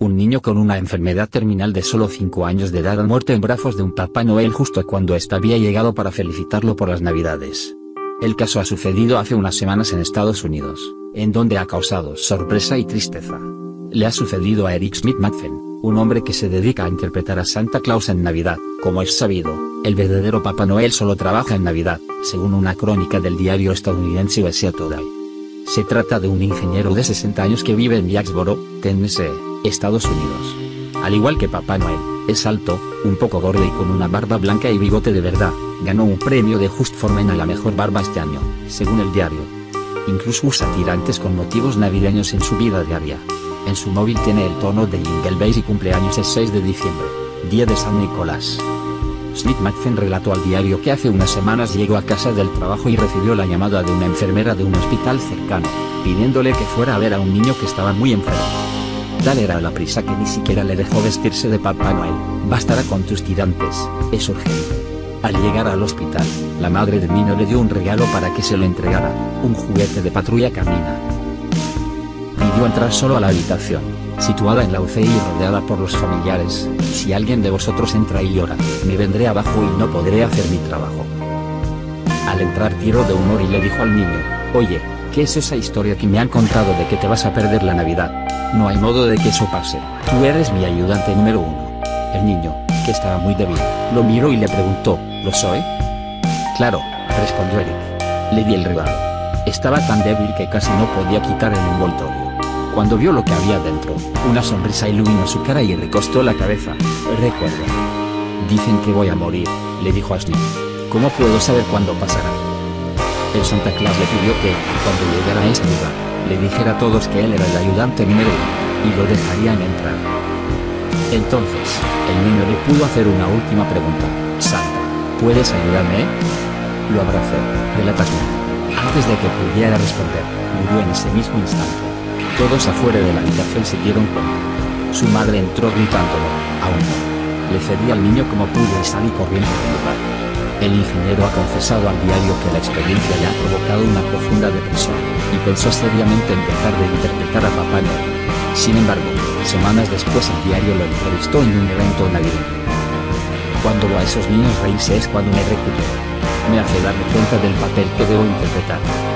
Un niño con una enfermedad terminal de solo 5 años de edad ha muerto en brazos de un Papá Noel justo cuando éste había llegado para felicitarlo por las Navidades. El caso ha sucedido hace unas semanas en Estados Unidos, en donde ha causado sorpresa y tristeza. Le ha sucedido a Eric Schmitt-Matzen, un hombre que se dedica a interpretar a Santa Claus en Navidad. Como es sabido, el verdadero Papá Noel solo trabaja en Navidad, según una crónica del diario estadounidense USA Today. Se trata de un ingeniero de 60 años que vive en Jacksboro, Tennessee, Estados Unidos. Al igual que Papá Noel, es alto, un poco gordo y con una barba blanca y bigote de verdad. Ganó un premio de Just For Men a la mejor barba este año, según el diario. Incluso usa tirantes con motivos navideños en su vida diaria. En su móvil tiene el tono de Jingle Bells y cumpleaños es 6 de diciembre, día de San Nicolás. Schmitt-Matzen relató al diario que hace unas semanas llegó a casa del trabajo y recibió la llamada de una enfermera de un hospital cercano, pidiéndole que fuera a ver a un niño que estaba muy enfermo. Tal era la prisa que ni siquiera le dejó vestirse de Papá Noel. Bastará con tus tirantes, es urgente. Al llegar al hospital, la madre del niño le dio un regalo para que se lo entregara, un juguete de Patrulla Canina. Pidió entrar solo a la habitación, situada en la UCI y rodeada por los familiares. Si alguien de vosotros entra y llora, me vendré abajo y no podré hacer mi trabajo. Al entrar tiró de humor y le dijo al niño, oye, ¿qué es esa historia que me han contado de que te vas a perder la Navidad? No hay modo de que eso pase, tú eres mi ayudante número 1. El niño, que estaba muy débil, lo miró y le preguntó, ¿lo soy? Claro, respondió Eric. Le di el regalo. Estaba tan débil que casi no podía quitar el envoltorio. Cuando vio lo que había dentro, una sonrisa iluminó su cara y recostó la cabeza. Recuerda. Dicen que voy a morir, le dijo a Schmitt. ¿Cómo puedo saber cuándo pasará? El Santa Claus le pidió que, cuando llegara a este lugar, le dijera a todos que él era el ayudante número 1, y lo dejarían entrar. Entonces, el niño le pudo hacer una última pregunta. Santa, ¿puedes ayudarme? Lo abrazó, relata Schmitt. Antes de que pudiera responder, murió en ese mismo instante. Todos afuera de la habitación se dieron cuenta. Su madre entró gritándolo, aún no. Le cedí al niño como pudo y salí corriendo del lugar. El ingeniero ha confesado al diario que la experiencia le ha provocado una profunda depresión, y pensó seriamente en dejar de interpretar a Papá Noel. Sin embargo, semanas después el diario lo entrevistó en un evento navideño. Cuando veo a esos niños reírse es cuando me recupero. Me hace darme cuenta del papel que debo interpretar.